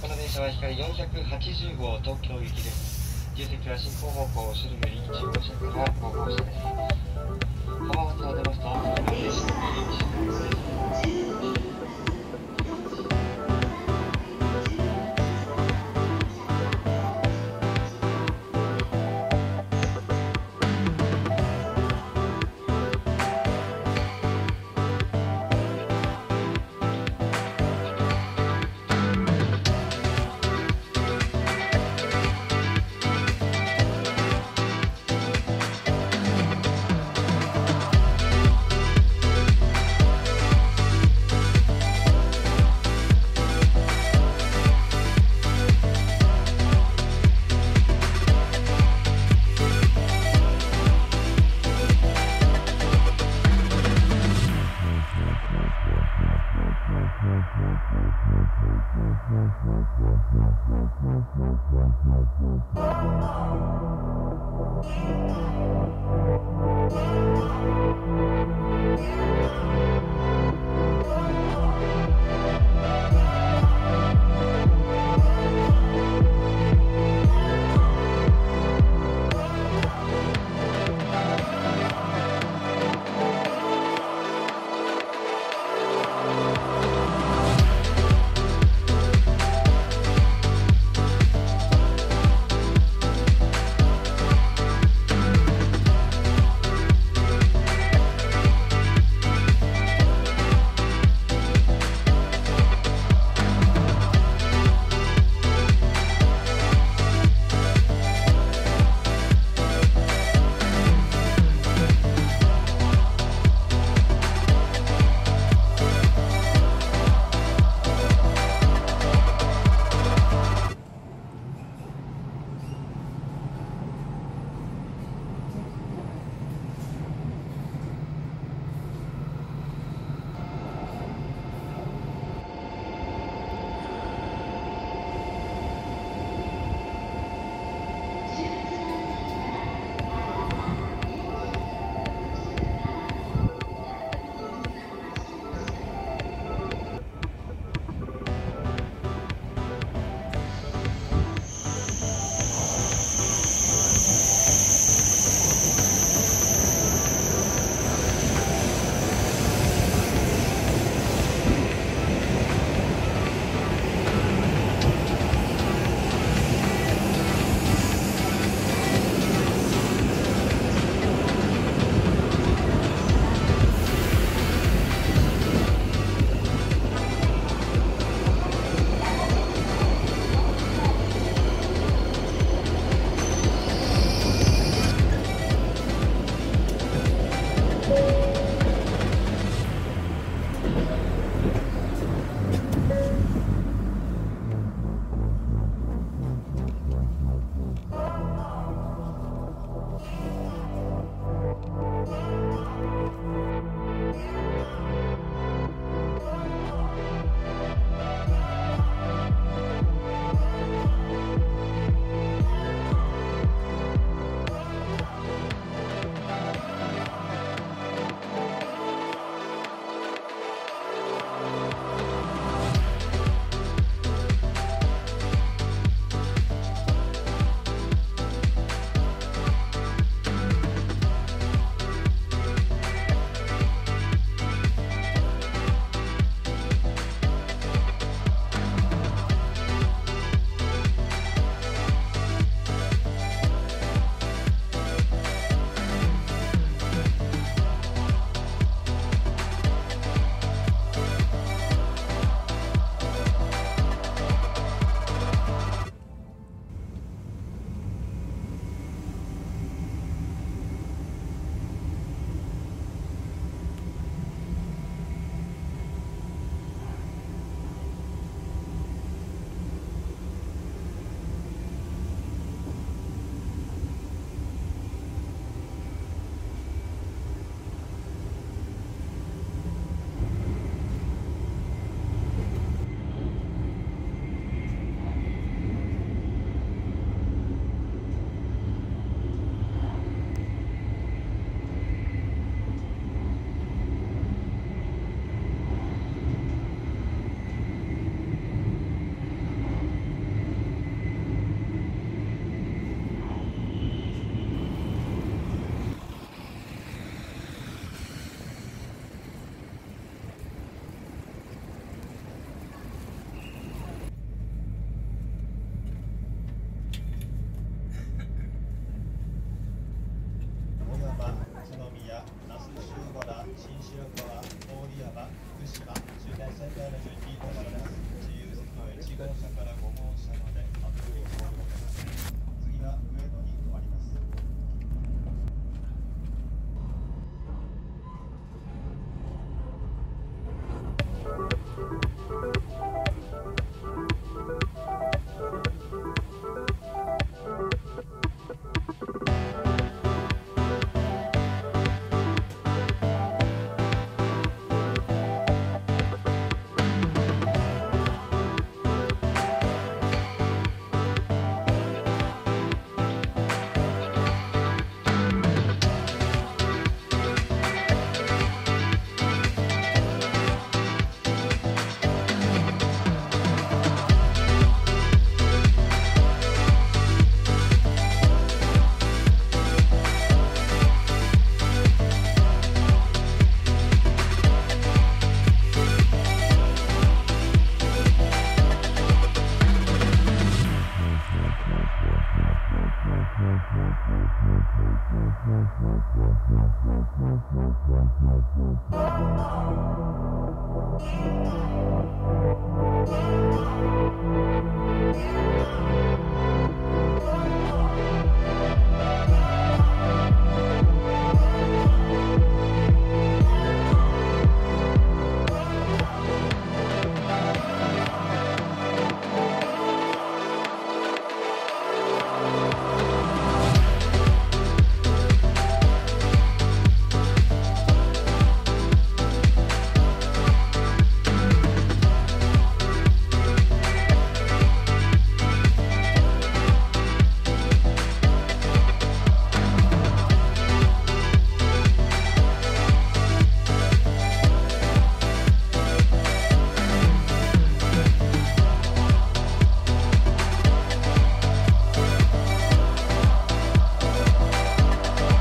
この電車は光480号東京行きです。自由席は進行方向を後ろより1号車から5号車です。浜松を出ますと、